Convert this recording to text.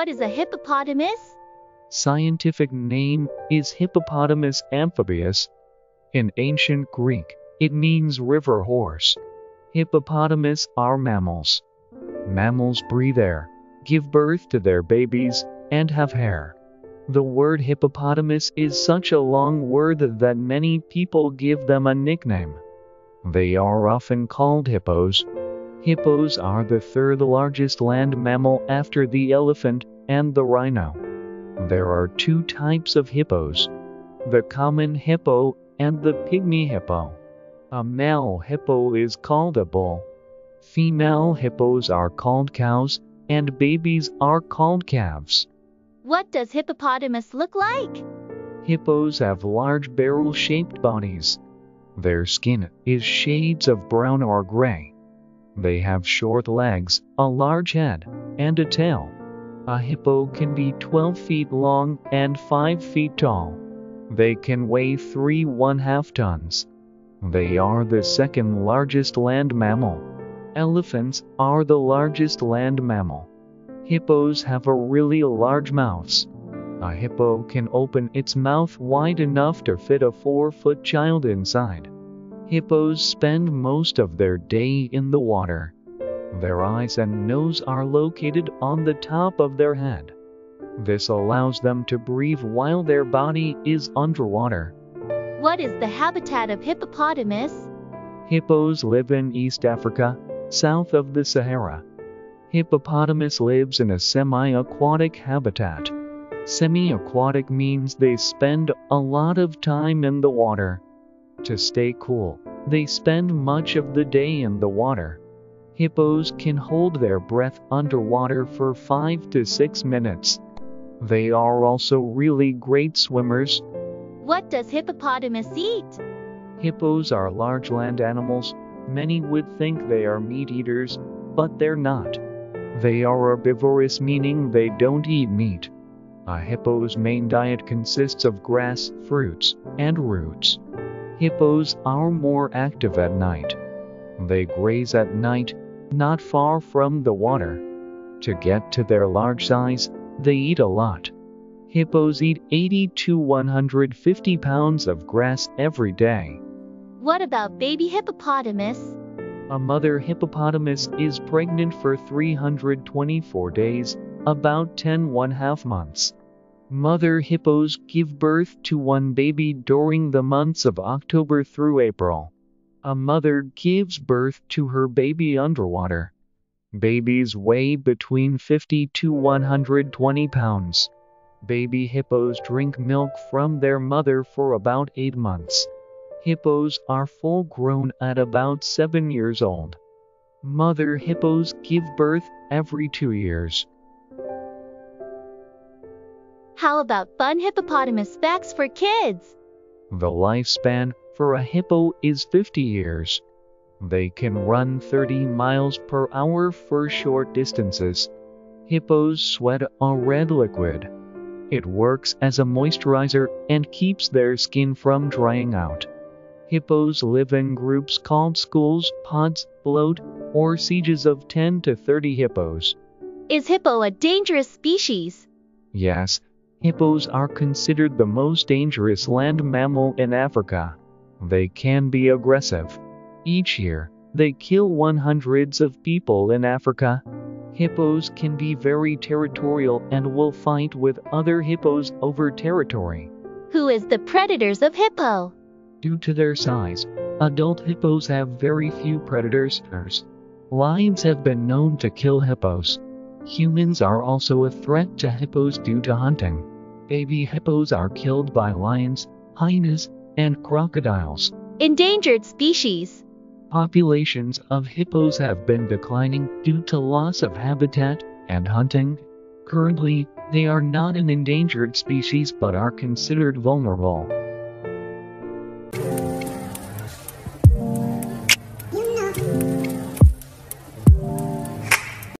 What is a hippopotamus? Scientific name is Hippopotamus amphibius. In ancient Greek, it means river horse. Hippopotamus are mammals. Mammals breathe air, give birth to their babies, and have hair. The word hippopotamus is such a long word that many people give them a nickname. They are often called hippos. Hippos are the third largest land mammal after the elephant and the rhino. There are two types of hippos: the common hippo and the pygmy hippo. A male hippo is called a bull. Female hippos are called cows, and babies are called calves. What does hippopotamus look like? Hippos have large barrel-shaped bodies. Their skin is shades of brown or gray. They have short legs, a large head, and a tail. A hippo can be 12 feet long and 5 feet tall. They can weigh 3.5 tons. They are the second largest land mammal. Elephants are the largest land mammal. Hippos have a really large mouth. A hippo can open its mouth wide enough to fit a 4-foot child inside. Hippos spend most of their day in the water. Their eyes and nose are located on the top of their head. This allows them to breathe while their body is underwater. What is the habitat of hippopotamus? Hippos live in East Africa, south of the Sahara. Hippopotamus lives in a semi-aquatic habitat. Semi-aquatic means they spend a lot of time in the water. To stay cool, they spend much of the day in the water. Hippos can hold their breath underwater for 5 to 6 minutes. They are also really great swimmers. What does hippopotamus eat? Hippos are large land animals. Many would think they are meat eaters, but they're not. They are herbivorous, meaning they don't eat meat. A hippo's main diet consists of grass, fruits, and roots. Hippos are more active at night. They graze at night, not far from the water. To get to their large size, they eat a lot. Hippos eat 80 to 150 pounds of grass every day. What about baby hippopotamus? A mother hippopotamus is pregnant for 324 days, about 10.5 months. Mother hippos give birth to one baby during the months of October through April. A mother gives birth to her baby underwater. Babies weigh between 50 to 120 pounds. Baby hippos drink milk from their mother for about 8 months. Hippos are full-grown at about 7 years old. Mother hippos give birth every 2 years. How about fun hippopotamus facts for kids? The lifespan for a hippo is 50 years. They can run 30 miles per hour for short distances. Hippos sweat a red liquid. It works as a moisturizer and keeps their skin from drying out. Hippos live in groups called schools, pods, bloat, or sieges of 10 to 30 hippos. Is hippo a dangerous species? Yes, hippos are considered the most dangerous land mammal in Africa. They can be aggressive. Each year, they kill hundreds of people in Africa. Hippos can be very territorial and will fight with other hippos over territory. Who is the predators of hippo? Due to their size, adult hippos have very few predators. Lions have been known to kill hippos. Humans are also a threat to hippos due to hunting. Baby hippos are killed by lions, hyenas, and crocodiles. Endangered species. Populations of hippos have been declining due to loss of habitat and hunting. Currently, they are not an endangered species but are considered vulnerable.